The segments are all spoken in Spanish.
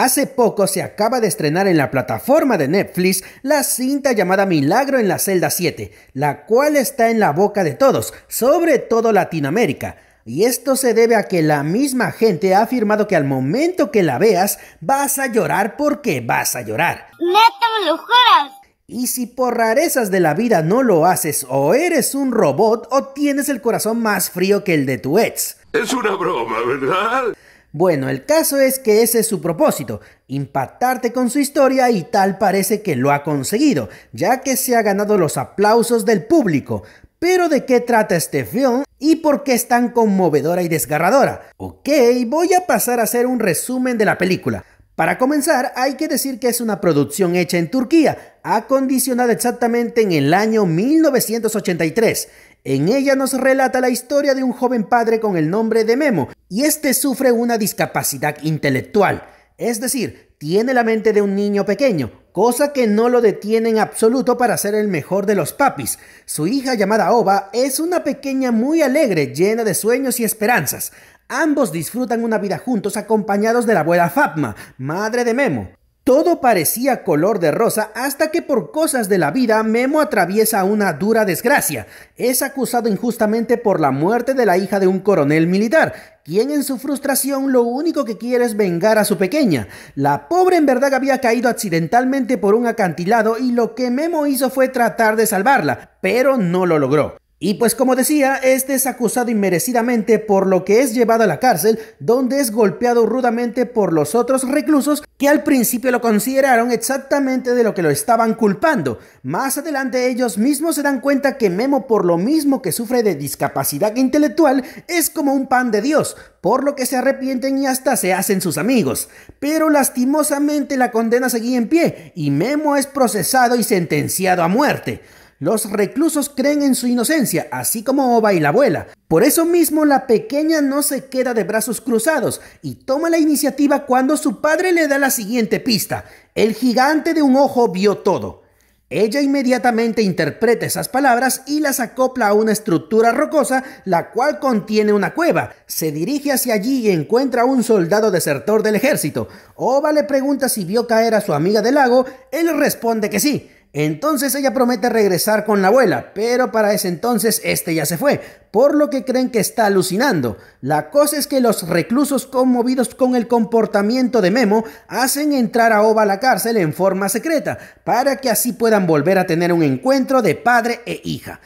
Hace poco se acaba de estrenar en la plataforma de Netflix la cinta llamada Milagro en la celda 7, la cual está en la boca de todos, sobre todo Latinoamérica. Y esto se debe a que la misma gente ha afirmado que al momento que la veas, vas a llorar porque vas a llorar. ¡Neta, me lo juras! Y si por rarezas de la vida no lo haces, o eres un robot o tienes el corazón más frío que el de tu ex. Es una broma, ¿verdad? Bueno, el caso es que ese es su propósito, impactarte con su historia, y tal parece que lo ha conseguido, ya que se ha ganado los aplausos del público. Pero ¿de qué trata este film? ¿Y por qué es tan conmovedora y desgarradora? Ok, voy a pasar a hacer un resumen de la película. Para comenzar, hay que decir que es una producción hecha en Turquía, acondicionada exactamente en el año 1983. En ella nos relata la historia de un joven padre con el nombre de Memo, y este sufre una discapacidad intelectual. Es decir, tiene la mente de un niño pequeño, cosa que no lo detiene en absoluto para ser el mejor de los papis. Su hija llamada Ova es una pequeña muy alegre, llena de sueños y esperanzas. Ambos disfrutan una vida juntos acompañados de la abuela Fatma, madre de Memo. Todo parecía color de rosa hasta que por cosas de la vida Memo atraviesa una dura desgracia. Es acusado injustamente por la muerte de la hija de un coronel militar, quien en su frustración lo único que quiere es vengar a su pequeña. La pobre en verdad había caído accidentalmente por un acantilado y lo que Memo hizo fue tratar de salvarla, pero no lo logró. Y pues como decía, este es acusado inmerecidamente, por lo que es llevado a la cárcel, donde es golpeado rudamente por los otros reclusos que al principio lo consideraron exactamente de lo que lo estaban culpando. Más adelante ellos mismos se dan cuenta que Memo, por lo mismo que sufre de discapacidad intelectual, es como un pan de Dios, por lo que se arrepienten y hasta se hacen sus amigos. Pero lastimosamente la condena seguía en pie y Memo es procesado y sentenciado a muerte. Los reclusos creen en su inocencia, así como Ova y la abuela. Por eso mismo la pequeña no se queda de brazos cruzados y toma la iniciativa cuando su padre le da la siguiente pista. El gigante de un ojo vio todo. Ella inmediatamente interpreta esas palabras y las acopla a una estructura rocosa, la cual contiene una cueva. Se dirige hacia allí y encuentra a un soldado desertor del ejército. Ova le pregunta si vio caer a su amiga del lago, él responde que sí. Entonces ella promete regresar con la abuela, pero para ese entonces este ya se fue, por lo que creen que está alucinando. La cosa es que los reclusos, conmovidos con el comportamiento de Memo, hacen entrar a Ova a la cárcel en forma secreta, para que así puedan volver a tener un encuentro de padre e hija.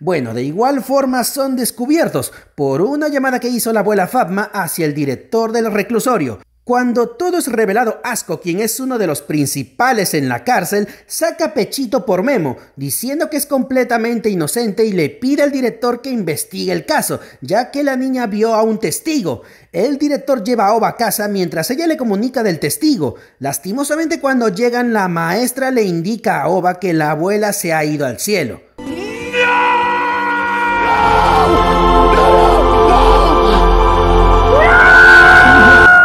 Bueno, de igual forma son descubiertos por una llamada que hizo la abuela Fatma hacia el director del reclusorio. Cuando todo es revelado, Asko, quien es uno de los principales en la cárcel, saca pechito por Memo, diciendo que es completamente inocente y le pide al director que investigue el caso, ya que la niña vio a un testigo. El director lleva a Ova a casa mientras ella le comunica del testigo. Lastimosamente, cuando llegan, la maestra le indica a Ova que la abuela se ha ido al cielo.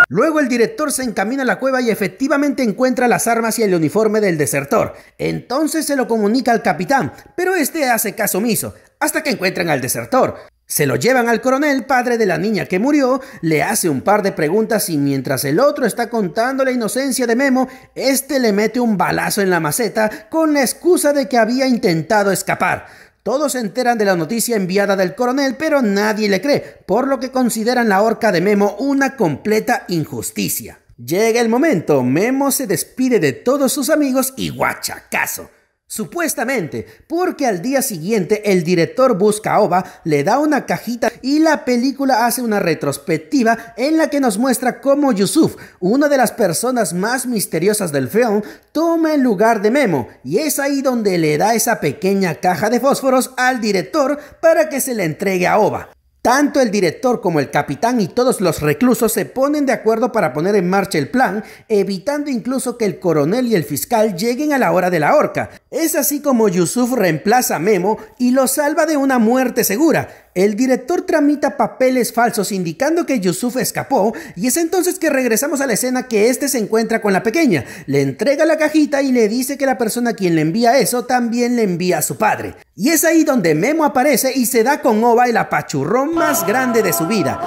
Luego el director se encamina a la cueva y efectivamente encuentra las armas y el uniforme del desertor. Entonces se lo comunica al capitán, pero este hace caso omiso, hasta que encuentran al desertor. Se lo llevan al coronel, padre de la niña que murió, le hace un par de preguntas y mientras el otro está contando la inocencia de Memo, este le mete un balazo en la maceta con la excusa de que había intentado escapar. Todos se enteran de la noticia enviada del coronel, pero nadie le cree, por lo que consideran la horca de Memo una completa injusticia. Llega el momento, Memo se despide de todos sus amigos y guachacazo. Supuestamente, porque al día siguiente el director busca a Ova, le da una cajita y la película hace una retrospectiva en la que nos muestra cómo Yusuf, una de las personas más misteriosas del film, toma el lugar de Memo, y es ahí donde le da esa pequeña caja de fósforos al director para que se la entregue a Ova. Tanto el director como el capitán y todos los reclusos se ponen de acuerdo para poner en marcha el plan, evitando incluso que el coronel y el fiscal lleguen a la hora de la horca. Es así como Yusuf reemplaza a Memo y lo salva de una muerte segura. El director tramita papeles falsos indicando que Yusuf escapó y es entonces que regresamos a la escena que este se encuentra con la pequeña, le entrega la cajita y le dice que la persona a quien le envía eso también le envía a su padre. Y es ahí donde Memo aparece y se da con Oba el apachurrón más grande de su vida.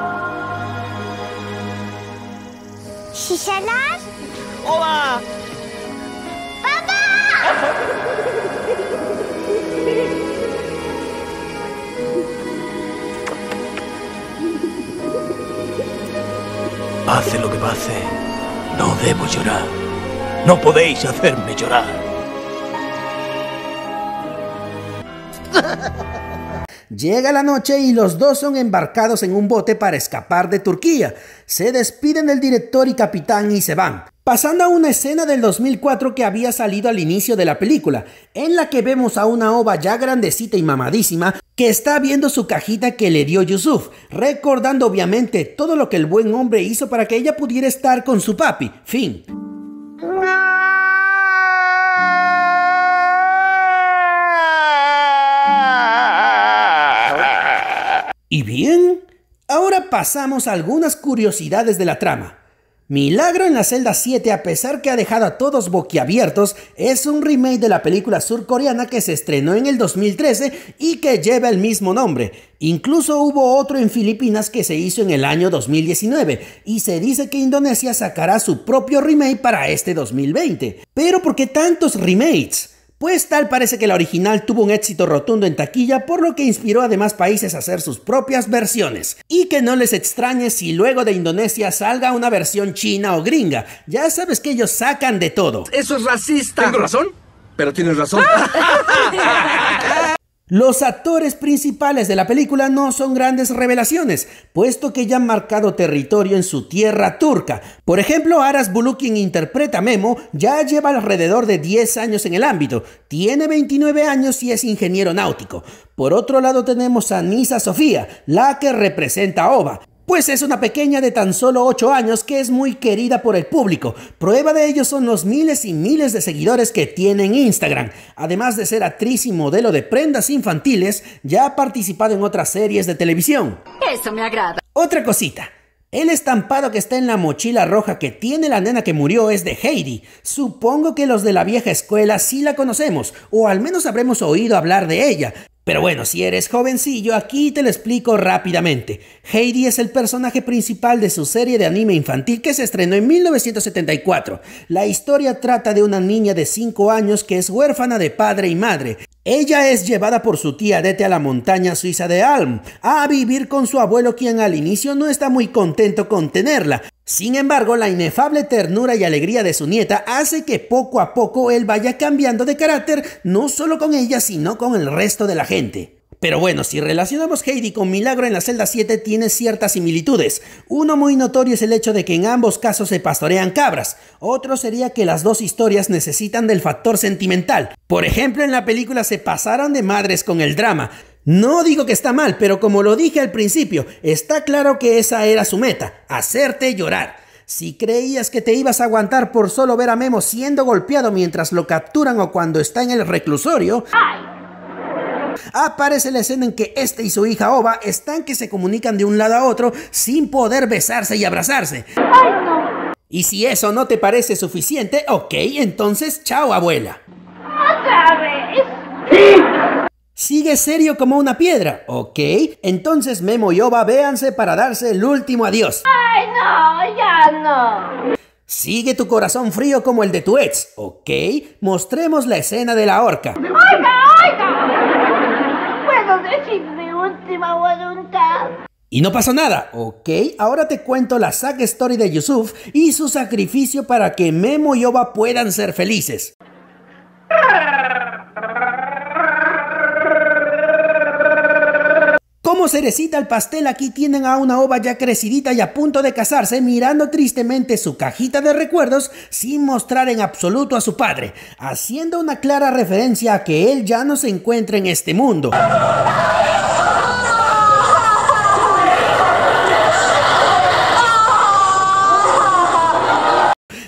¿Shishalar? ¡Oba! Pase lo que pase, no debo llorar. No podéis hacerme llorar. Llega la noche y los dos son embarcados en un bote para escapar de Turquía. Se despiden del director y capitán y se van. Pasando a una escena del 2004 que había salido al inicio de la película, en la que vemos a una Oba ya grandecita y mamadísima que está viendo su cajita que le dio Yusuf, recordando obviamente todo lo que el buen hombre hizo para que ella pudiera estar con su papi. Fin. ¿Y bien? Ahora pasamos a algunas curiosidades de la trama. Milagro en la celda 7, a pesar que ha dejado a todos boquiabiertos, es un remake de la película surcoreana que se estrenó en el 2013 y que lleva el mismo nombre. Incluso hubo otro en Filipinas que se hizo en el año 2019 y se dice que Indonesia sacará su propio remake para este 2020. ¿Pero por qué tantos remakes? Pues tal parece que la original tuvo un éxito rotundo en taquilla, por lo que inspiró a demás países a hacer sus propias versiones. Y que no les extrañe si luego de Indonesia salga una versión china o gringa. Ya sabes que ellos sacan de todo. ¡Eso es racista! ¿Tengo razón? Pero tienes razón. Los actores principales de la película no son grandes revelaciones, puesto que ya han marcado territorio en su tierra turca. Por ejemplo, Aras Bulut, quien interpreta a Memo, ya lleva alrededor de 10 años en el ámbito, tiene 29 años y es ingeniero náutico. Por otro lado tenemos a Nisa Sofía, la que representa a Oba. Pues es una pequeña de tan solo 8 años que es muy querida por el público. Prueba de ello son los miles y miles de seguidores que tiene en Instagram. Además de ser actriz y modelo de prendas infantiles, ya ha participado en otras series de televisión. Eso me agrada. Otra cosita. El estampado que está en la mochila roja que tiene la nena que murió es de Heidi. Supongo que los de la vieja escuela sí la conocemos, o al menos habremos oído hablar de ella. Pero bueno, si eres jovencillo, aquí te lo explico rápidamente. Heidi es el personaje principal de su serie de anime infantil que se estrenó en 1974. La historia trata de una niña de 5 años que es huérfana de padre y madre. Ella es llevada por su tía Dete a la montaña suiza de Alm, a vivir con su abuelo, quien al inicio no está muy contento con tenerla. Sin embargo, la inefable ternura y alegría de su nieta hace que poco a poco él vaya cambiando de carácter, no solo con ella, sino con el resto de la gente. Pero bueno, si relacionamos Heidi con Milagro en la celda 7, tiene ciertas similitudes. Uno muy notorio es el hecho de que en ambos casos se pastorean cabras. Otro sería que las dos historias necesitan del factor sentimental. Por ejemplo, en la película se pasaron de madres con el drama. No digo que está mal, pero como lo dije al principio, está claro que esa era su meta, hacerte llorar. Si creías que te ibas a aguantar por solo ver a Memo siendo golpeado mientras lo capturan o cuando está en el reclusorio, aparece la escena en que este y su hija Oba están que se comunican de un lado a otro sin poder besarse y abrazarse. ¡Ay, no! Y si eso no te parece suficiente, ok, entonces chao, abuela. ¡Otra vez! Sigue serio como una piedra, ¿ok? Entonces Memo y Oba véanse para darse el último adiós. ¡Ay, no! ¡Ya no! Sigue tu corazón frío como el de tu ex, ¿ok? Mostremos la escena de la horca. ¡Oiga, oiga! ¿Puedo decir mi última voluntad? Y no pasó nada, ¿ok? Ahora te cuento la side story de Yusuf y su sacrificio para que Memo y Oba puedan ser felices. Como cerecita al pastel, aquí tienen a una Oba ya crecidita y a punto de casarse, mirando tristemente su cajita de recuerdos sin mostrar en absoluto a su padre, haciendo una clara referencia a que él ya no se encuentra en este mundo.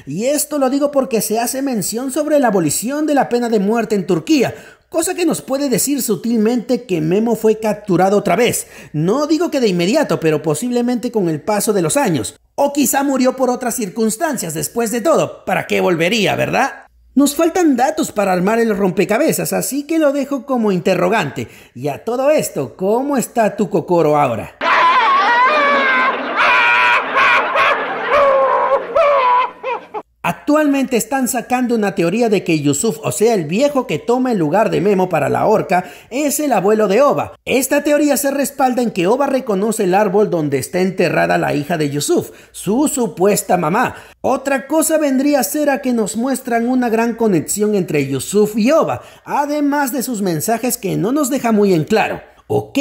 Y esto lo digo porque se hace mención sobre la abolición de la pena de muerte en Turquía, cosa que nos puede decir sutilmente que Memo fue capturado otra vez. No digo que de inmediato, pero posiblemente con el paso de los años. O quizá murió por otras circunstancias después de todo. ¿Para qué volvería, verdad? Nos faltan datos para armar el rompecabezas, así que lo dejo como interrogante. Y a todo esto, ¿cómo está tu Kokoro ahora? Actualmente están sacando una teoría de que Yusuf, o sea el viejo que toma el lugar de Memo para la horca, es el abuelo de Oba. Esta teoría se respalda en que Oba reconoce el árbol donde está enterrada la hija de Yusuf, su supuesta mamá. Otra cosa vendría a ser a que nos muestran una gran conexión entre Yusuf y Oba, además de sus mensajes que no nos deja muy en claro. Ok,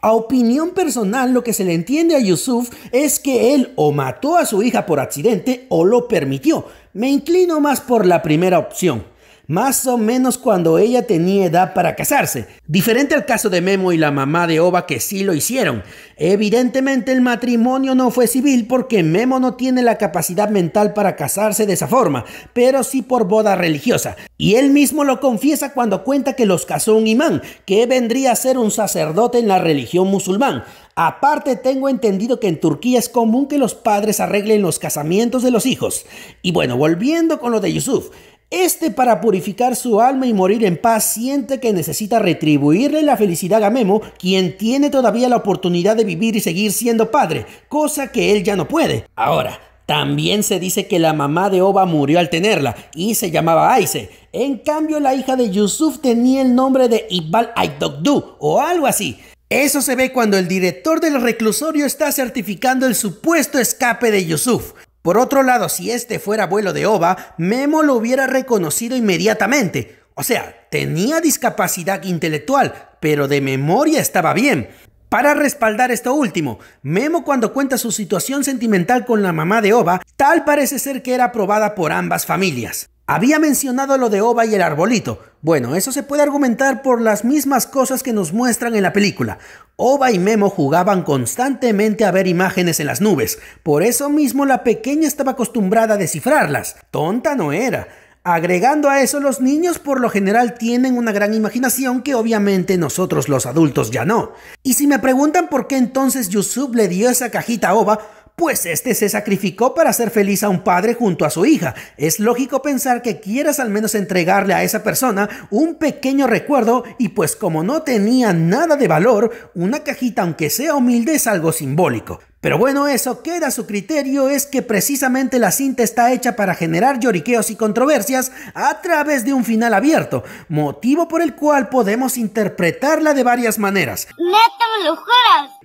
a opinión personal lo que se le entiende a Yusuf es que él o mató a su hija por accidente o lo permitió. Me inclino más por la primera opción, más o menos cuando ella tenía edad para casarse, diferente al caso de Memo y la mamá de Oba que sí lo hicieron. Evidentemente el matrimonio no fue civil porque Memo no tiene la capacidad mental para casarse de esa forma, pero sí por boda religiosa, y él mismo lo confiesa cuando cuenta que los casó un imán, que vendría a ser un sacerdote en la religión musulmán. Aparte, tengo entendido que en Turquía es común que los padres arreglen los casamientos de los hijos. Y bueno, volviendo con lo de Yusuf, este, para purificar su alma y morir en paz, siente que necesita retribuirle la felicidad a Memo, quien tiene todavía la oportunidad de vivir y seguir siendo padre, cosa que él ya no puede. Ahora, también se dice que la mamá de Oba murió al tenerla y se llamaba Ayse. En cambio, la hija de Yusuf tenía el nombre de Iqbal Aydogdu o algo así. Eso se ve cuando el director del reclusorio está certificando el supuesto escape de Yusuf. Por otro lado, si este fuera abuelo de Oba, Memo lo hubiera reconocido inmediatamente. O sea, tenía discapacidad intelectual, pero de memoria estaba bien. Para respaldar esto último, Memo cuando cuenta su situación sentimental con la mamá de Oba, tal parece ser que era aprobada por ambas familias. Había mencionado lo de Oba y el arbolito. Bueno, eso se puede argumentar por las mismas cosas que nos muestran en la película. Oba y Memo jugaban constantemente a ver imágenes en las nubes. Por eso mismo la pequeña estaba acostumbrada a descifrarlas. Tonta no era. Agregando a eso, los niños por lo general tienen una gran imaginación que obviamente nosotros los adultos ya no. Y si me preguntan por qué entonces Yusuf le dio esa cajita a Oba, pues este se sacrificó para hacer feliz a un padre junto a su hija. Es lógico pensar que quieras al menos entregarle a esa persona un pequeño recuerdo, y pues como no tenía nada de valor, una cajita aunque sea humilde es algo simbólico. Pero bueno, eso queda a su criterio. Es que precisamente la cinta está hecha para generar lloriqueos y controversias a través de un final abierto, motivo por el cual podemos interpretarla de varias maneras. ¡Neta, me lo juras!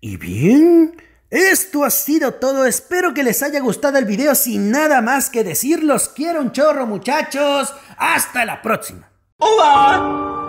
¿Y bien? Esto ha sido todo, espero que les haya gustado el video. Sin nada más que decir, los quiero un chorro, muchachos. Hasta la próxima. ¡Oba!